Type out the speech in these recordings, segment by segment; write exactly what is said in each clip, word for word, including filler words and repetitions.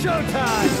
Showtime!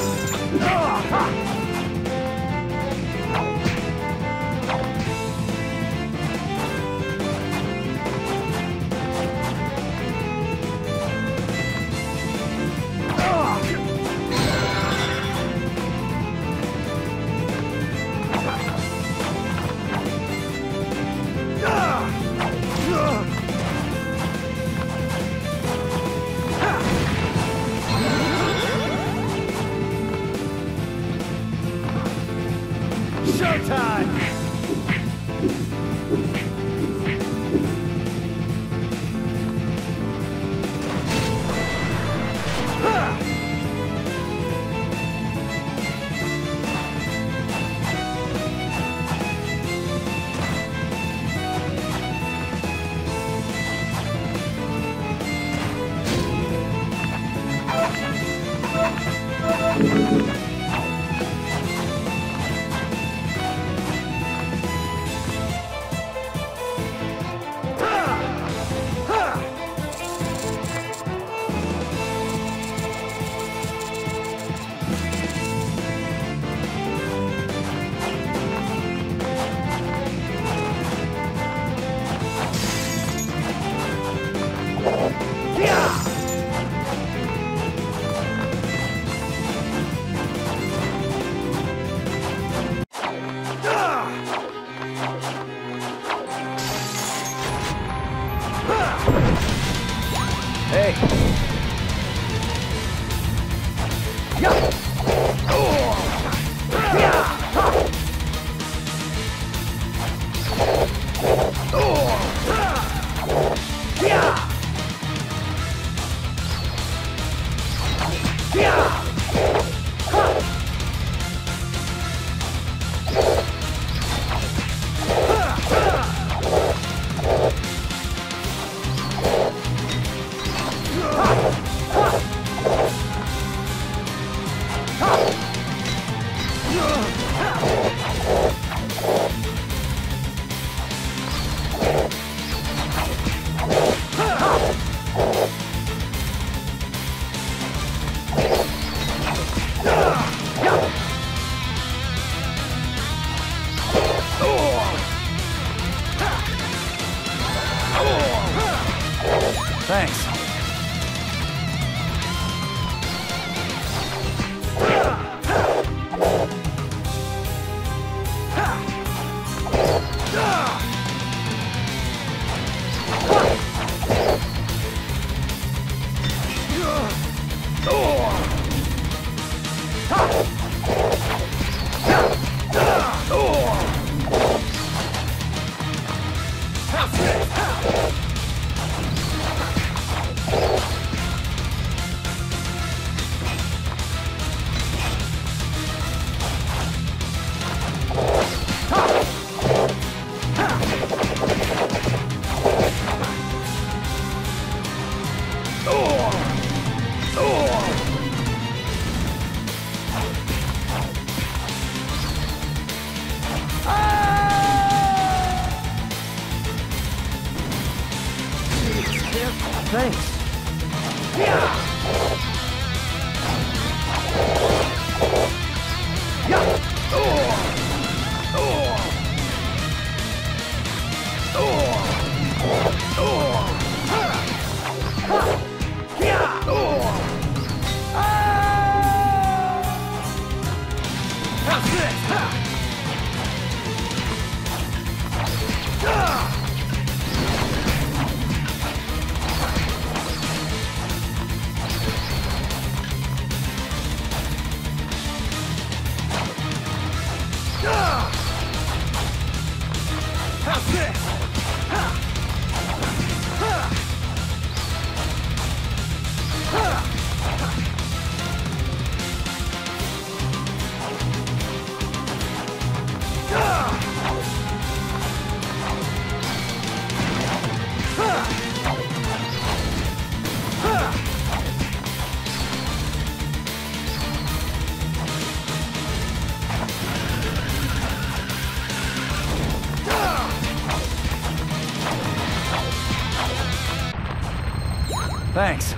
Thanks.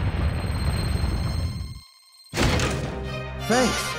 Thanks.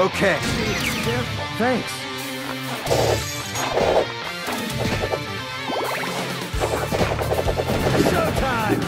Okay. Thanks. Showtime!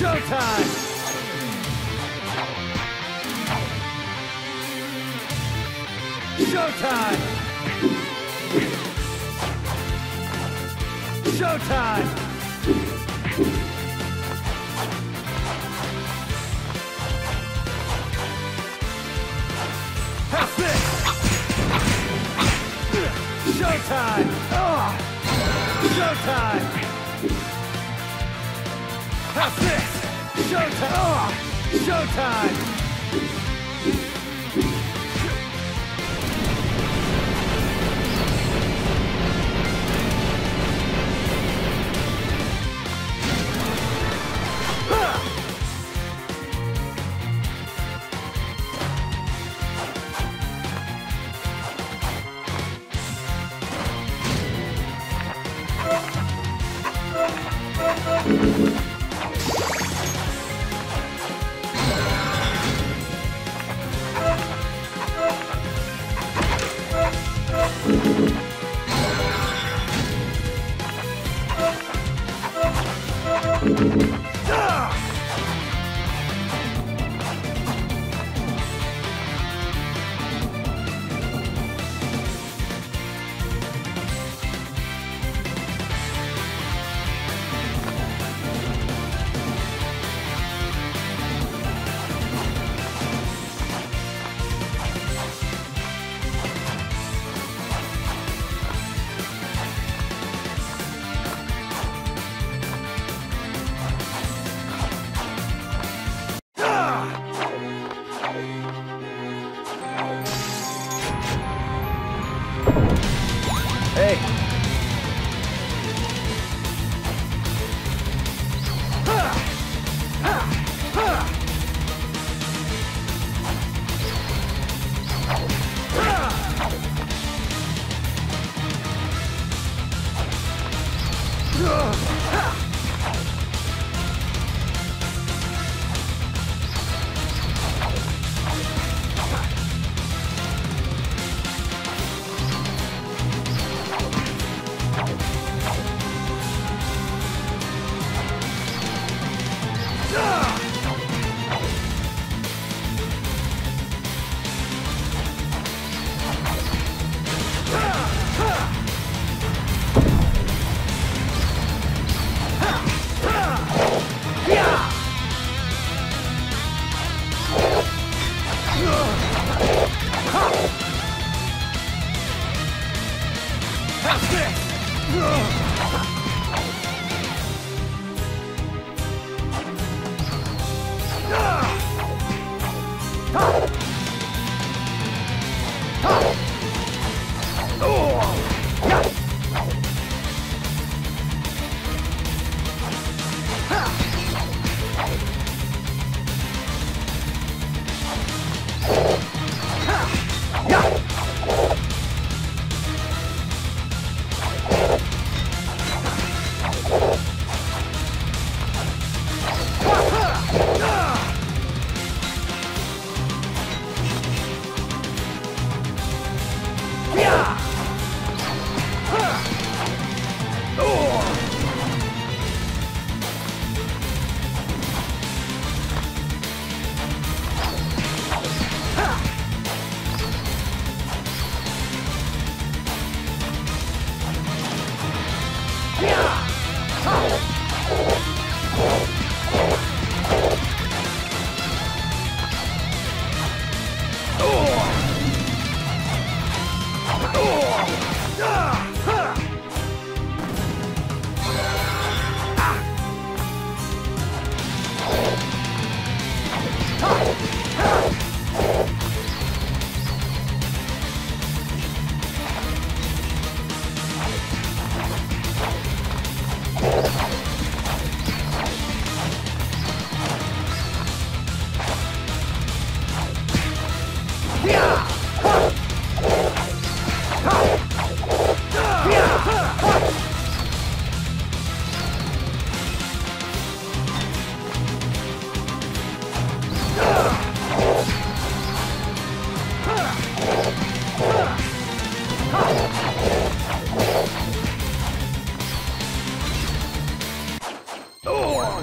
Showtime! Showtime! Showtime! Half this! Showtime! Oh. Showtime! Half this! Showtime! Oh, showtime! Ha!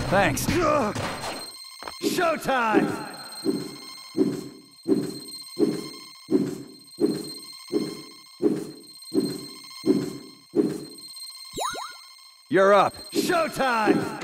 Thanks. Showtime! You're up. Showtime!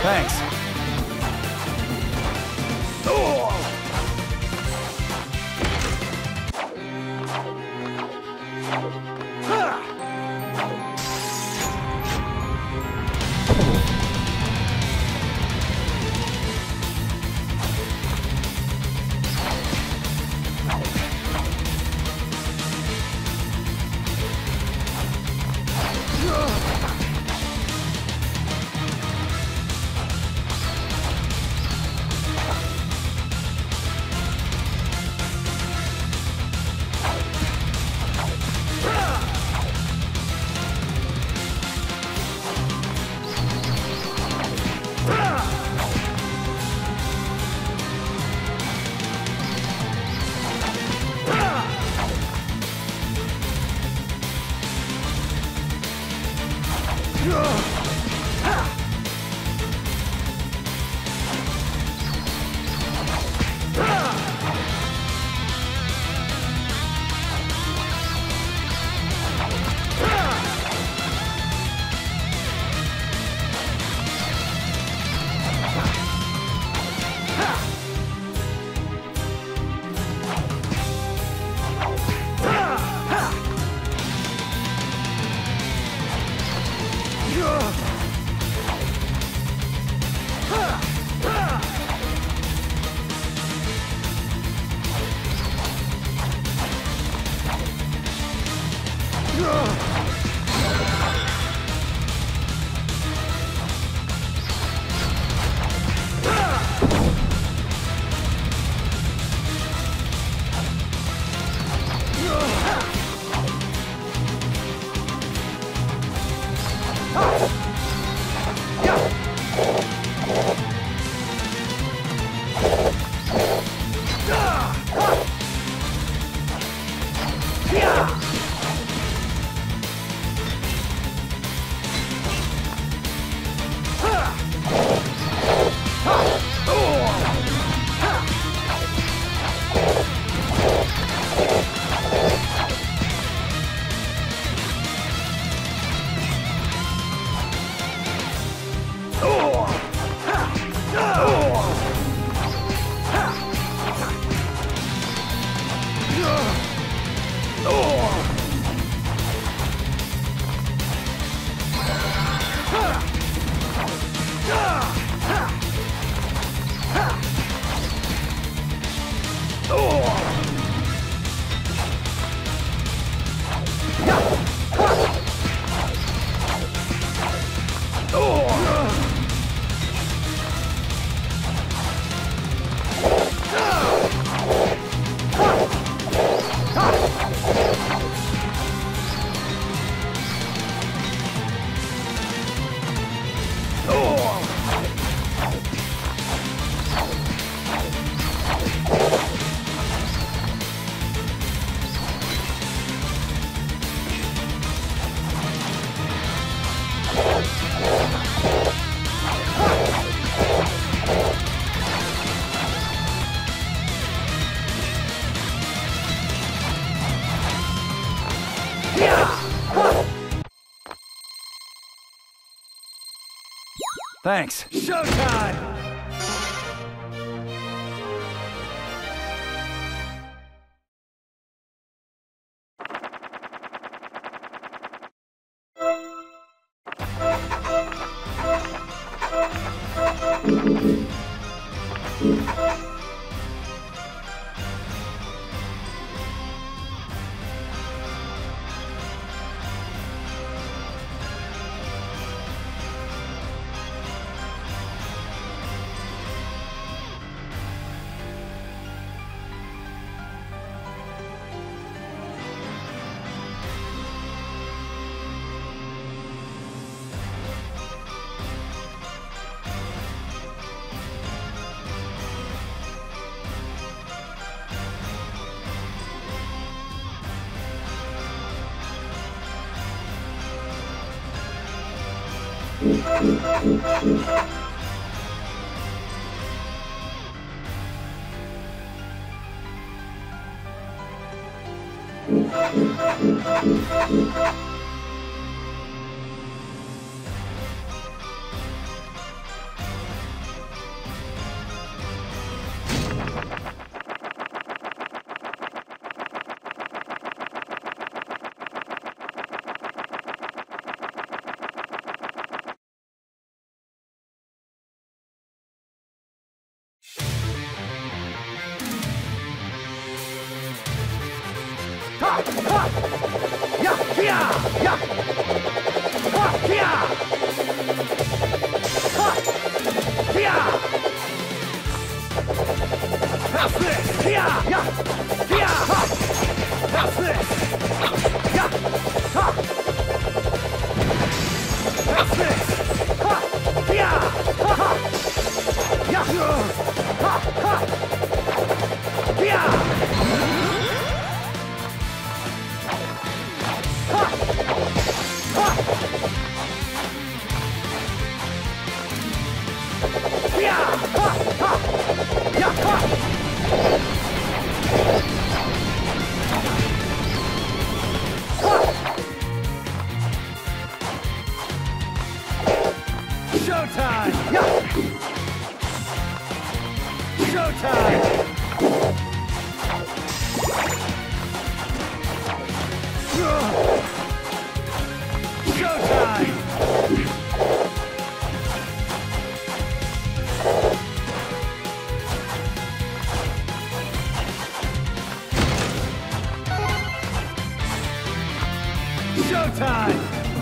Thanks. Oh. Thanks. Showtime!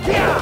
Yeah!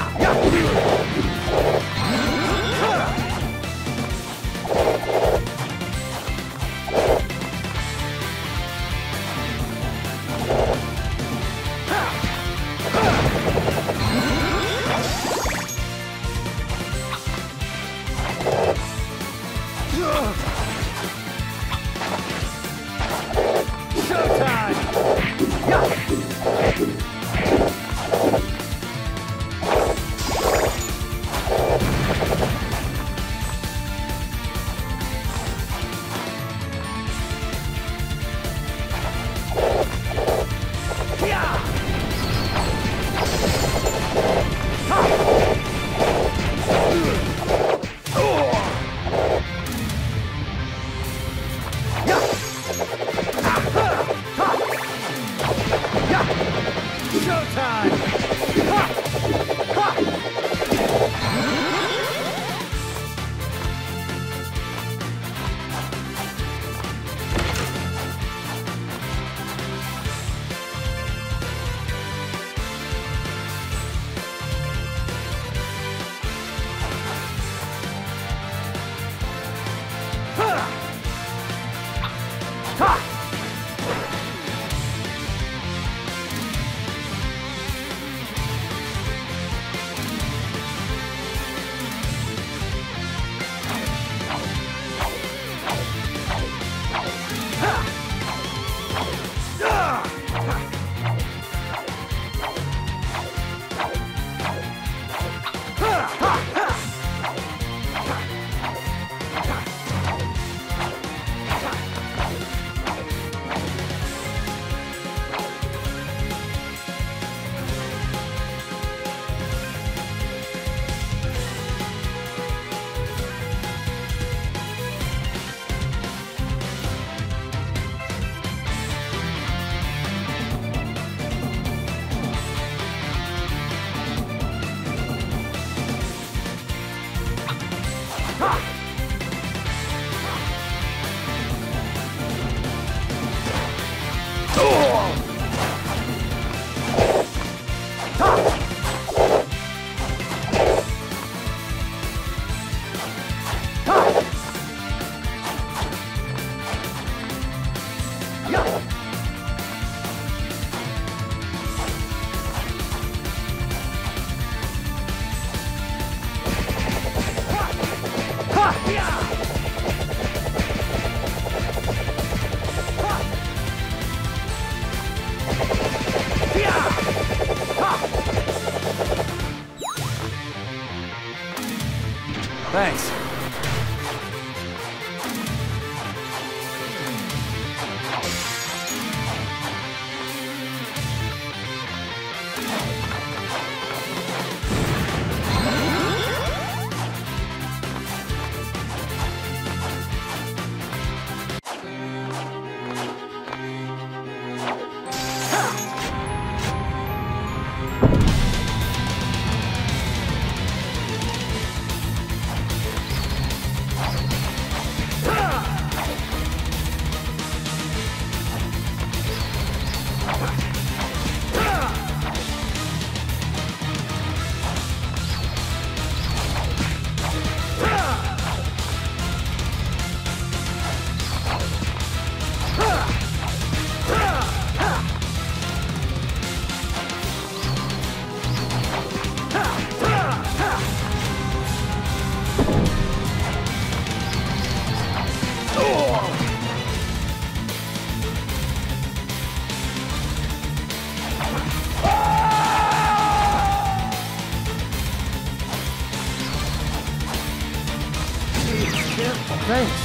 Thanks.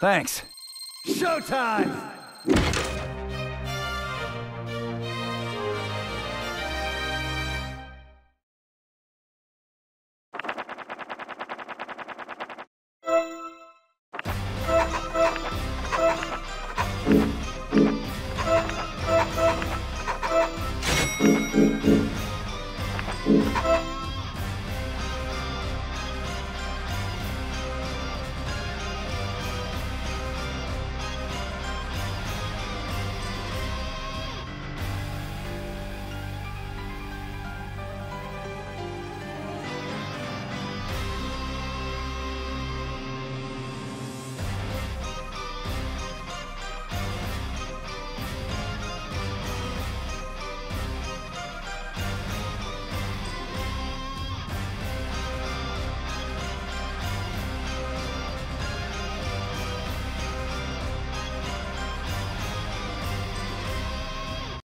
Thanks. Showtime!